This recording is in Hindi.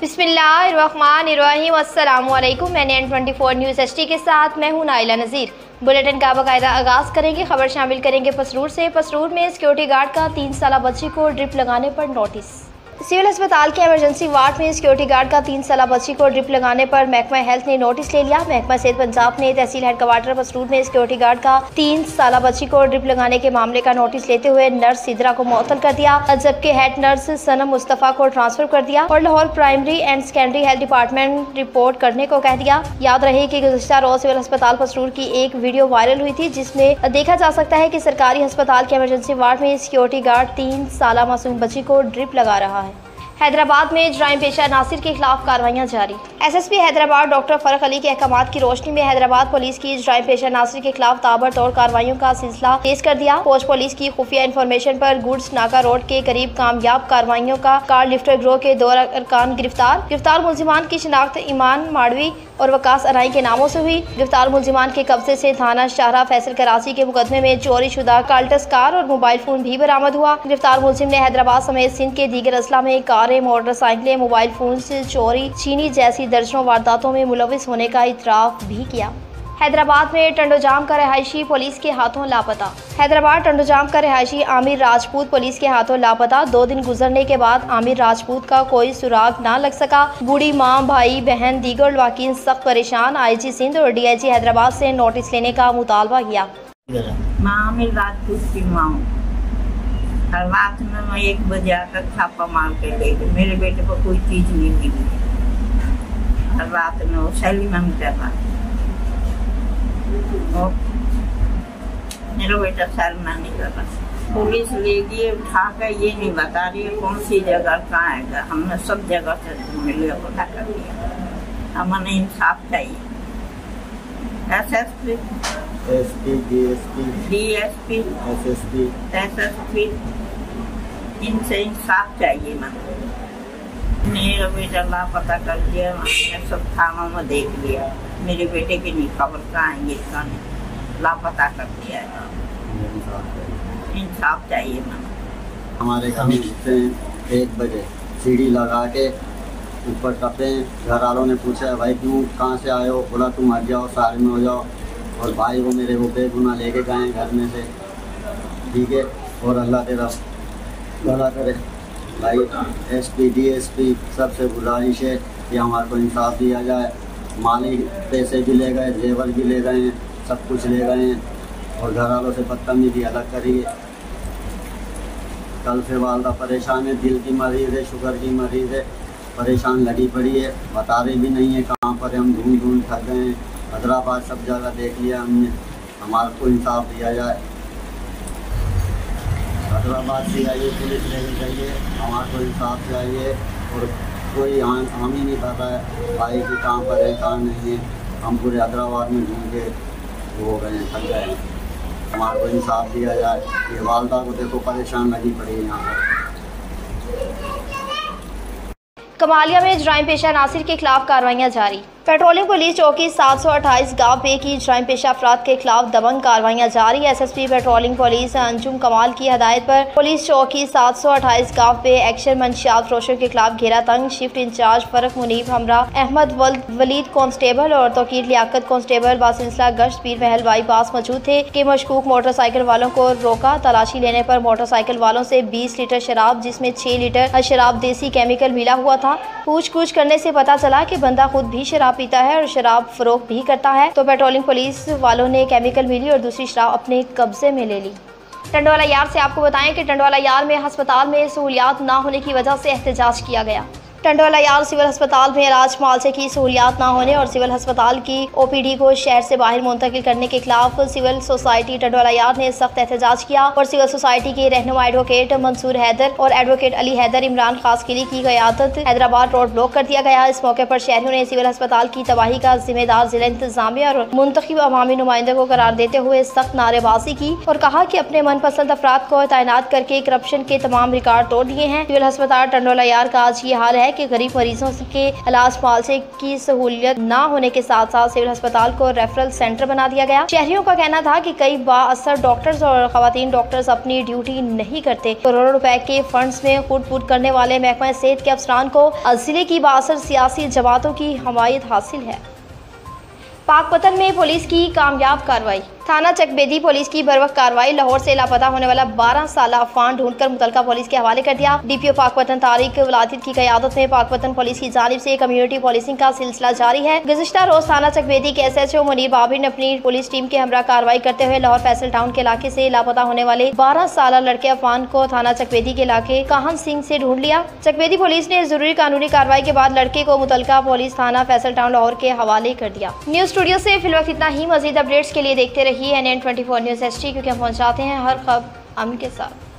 बिस्मिल्लाहिर्रहमानिर्रहीम। अस्सलामुअलैकुम। मैंने N24 न्यूज़ HT के साथ मैं हूं नाइला नज़ीर। बुलेटिन का बाकायदा आगाज़ करेंगे। खबर शामिल करेंगे पसरूर से। पसरूर में सिक्योरिटी गार्ड का 3 साल बच्ची को ड्रिप लगाने पर नोटिस। सिविल अस्पताल के एमरजेंसी वार्ड में सिक्योरिटी गार्ड का 3 साल बच्ची को ड्रिप लगाने पर महकमा हेल्थ ने नोटिस ले लिया। महकमा सेहत पंजाब ने तहसील हेडक्वार्टर पसरूर में सिक्योरिटी गार्ड का 3 साल बच्ची को ड्रिप लगाने के मामले का नोटिस लेते हुए नर्स सिद्रा को मुअत्तल कर दिया, जबकि हेड नर्स सनम मुस्तफ़ा को ट्रांसफर कर दिया और Lahore primary and secondary health department report करने को कह दिया। याद रहे की गुज़श्ता रोज़ सिविल अस्पताल पसरूर की एक वीडियो वायरल हुई थी, जिसमें देखा जा सकता है की सरकारी अस्पताल के एमरजेंसी वार्ड में सिक्योरिटी गार्ड 3 साल मासूम बच्ची को ड्रिप लगा रहा है। हैदराबाद में जराइम पेशा नासिर के खिलाफ कार्रवाइयां जारी। SSP हैदराबाद डॉक्टर फरख अली के अहकाम की रोशनी में हैदराबाद पुलिस की जराइम पेशा नासिर के खिलाफ ताबड़तोड़ कार्रवाइयों का सिलसिला तेज कर दिया। पोस्ट पुलिस की खुफिया इन्फॉर्मेशन पर गुड्स नाका रोड के करीब कामयाब कार्रवाइयों का कार लिफ्टर ग्रोह के 2 अरकान गिरफ्तार। गिरफ्तार मुलजिमान की शिनाख्त ईमान माडवी और वकास अराय के नामों से हुई। गिरफ्तार मुलजिमान के कब्जे से थाना शाहरा फैसल कराची के मुकदमे में चोरी शुदा काल्टस कार और मोबाइल फोन भी बरामद हुआ। गिरफ्तार मुलजिम ने हैदराबाद समेत सिंध के दीगर असला में कारें, मोटरसाइकिलें, मोबाइल फोन से चोरी, छीनी जैसी दर्जनों वारदातों में मुलविस होने का इतराफ भी किया। हैदराबाद में टंडोजाम का रहायशी पुलिस के हाथों लापता। हैदराबाद टंडोजाम का रहायशी आमिर राजपूत पुलिस के हाथों लापता। 2 दिन गुजरने के बाद आमिर राजपूत का कोई सुराग ना लग सका। बूढ़ी माँ, भाई, बहन, दीगर वाकिन सख्त परेशान। IG सिंध और DIG हैदराबाद से नोटिस लेने का मुतालबा किया। मैं आमिर राजपूत की माँ हूँ। हर रात में मैं 1 बजे आकर छापा मार के गई। मेरे बेटे को कोई चीज नहीं मिली। हर रात में वो शैली मैम कर रहा है। मेरा बेटा शर्मा नहीं कर रहा। पुलिस लेगी उठा कर, ये नहीं बता रही है कौन सी जगह कहाँ है। हमने सब जगह से मिले उठा कर दिया। हमें इंसाफ चाहिए। SSP, DSP, SSP, इनसे इंसाफ चाहिए। मेरा बेटा लापता कर दिया। मैंने सब थानों में देख लिया। मेरे बेटे की नहीं खबर कहाँ है, इसका नहीं लापता कर दिया। इंसाफ चाहिए। हमारे घर से 1 बजे सीढ़ी लगा के ऊपर टपे। घर वालों ने पूछा, भाई क्यों, कहाँ से आए हो? बोला तुम मर जाओ, सारे में हो जाओ। और भाई वो मेरे को बेगुनाह लेके गए घर में से। ठीक है, और अल्लाह तेरा भला करे। भाई SP, DSP सबसे गुजारिश है कि हमारे को इंसाफ दिया जाए। माली पैसे भी ले गए, जेवर भी ले गए, सब कुछ ले गए हैं। और घर वालों से बदतमीजी अलग करिए। कल से वालदा परेशान है, दिल की मरीज़ है, शुगर की मरीज़ है, परेशान लगी पड़ी है। बता रही भी नहीं है कहाँ पर है। हम ढूंढ थक गए हैं। हैदराबाद सब जगह देख लिया हमने। हमारे को इंसाफ दिया जाए। हैदराबाद से आइए, पुलिस लेनी चाहिए। हमारे को इंसाफ चाहिए। और कोई हम ही नहीं पता है भाई की कहाँ पर है, कहाँ नहीं है। हम पूरे हैदराबाद में घूम के हो गए, थक गए। हमारे को इंसाफ दिया जाए। ये वालदा को देखो, परेशान लगी पड़ी है यहाँ पर। कमालिया में जराइम पेशा नासिर के खिलाफ कार्रवाइयाँ जारी। पेट्रोलिंग पुलिस चौकी 728 गाँव पे की जराइम पेशा अफराद के खिलाफ दबंग कार्रवाइयाँ जारी। SSP patrolling police Anjum Kamal की हदायत पर पुलिस चौकी 728 गाँव पे एक्शन मंशियात फरोशों के खिलाफ घेरा तंग। शिफ्ट इंचार्ज फरक मुनीब हमरा अहमद, वलीद कांस्टेबल और तौकीर लियाकत कांस्टेबल बासिलसिला गश्त पीर महल बाईपास मौजूद थे कि मशकूक मोटरसाइकिल वालों को रोका। तलाशी लेने पर मोटरसाइकिल वालों से 20 लीटर शराब, जिसमें 6 लीटर शराब देसी केमिकल मिला हुआ था। पूछ-गूछ करने से पता चला कि बंदा खुद भी शराब पीता है और शराब फरोख्त भी करता है। तो पेट्रोलिंग पुलिस वालों ने केमिकल मिली और दूसरी शराब अपने कब्जे में ले ली। टंडवाला यार से आपको बताएं कि टंडवाला यार में अस्पताल में सहूलियात ना होने की वजह से एहतजाज किया गया। टंडवाला यार सिविल अस्पताल में इलाज मालसे की सहूलियात ना होने और सिविल अस्पताल की OPD को शहर से बाहर मुंतकिल करने के खिलाफ सिविल सोसाइटी टंडवाला यार ने सख्त एहतजाज किया। और सिविल सोसाइटी के रहनुमा एडवोकेट मंसूर हैदर और एडवोकेट अली हैदर इमरान खास किली की क़यादत हैदराबाद रोड ब्लॉक कर दिया गया। इस मौके पर शहरियों ने सिविल अस्पताल की तबाही का जिम्मेदार जिला इंतजामिया और मुंतखब अवामी नुमाइंदों को करार देते हुए सख्त नारेबाजी की और कहा कि अपने मनपसंद अफराद को तैनात करके करप्शन के तमाम रिकॉर्ड तोड़ दिए हैं। सिविल अस्पताल टंडवाला यार का आज ये हाल है है कि गरीब मरीजों के इलाज मुआवजे की सहूलियत न होने के साथ साथ सिविल अस्पताल को रेफरल सेंटर बना दिया गया। शहरियों का कहना था कि कई बाअसर डॉक्टर्स और खवातीन डॉक्टर्स अपनी ड्यूटी नहीं करते। करोड़ों रुपए के फंड्स में कूट फूट करने वाले महकमा सेहत के अफसरान को जिले की बाअसर सियासी जमातों की हमायत हासिल है। पाकपतन में पुलिस की कामयाब कार्रवाई। थाना चकबेदी पुलिस की बरवक्त कार्रवाई। लाहौर से लापता होने वाला 12 साल अफान ढूंढकर मुतलका पुलिस के हवाले कर दिया। डीपीओ पाकपतन तारिक वलादीत की क़यादत में पाकपतन पुलिस की जानिब से कम्युनिटी पुलिसिंग का सिलसिला जारी है। गुज़िश्ता रोज थाना चकबेदी के SHO मनीर बाबी ने अपनी पुलिस टीम के हमरा कार्रवाई करते हुए लाहौर फैसल टाउन के इलाके से लापता होने वाले 12 साल लड़के अफान को थाना चकबेदी के इलाके काहन सिंह से ढूंढ लिया। चकबेदी पुलिस ने जरूरी कानूनी कार्रवाई के बाद लड़के को मुतलका पुलिस थाना फैसल टाउन लाहौर के हवाले कर दिया। न्यूज़ स्टूडियो से फिलहाल इतना ही। मज़ीद अपडेट्स के लिए देखते रहिए NN24 न्यूज़ ST, क्योंकि हम पहुँचाते हैं हर खबर अमन के साथ।